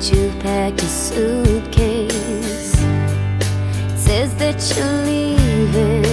that you packed a suitcase, says that you're leaving.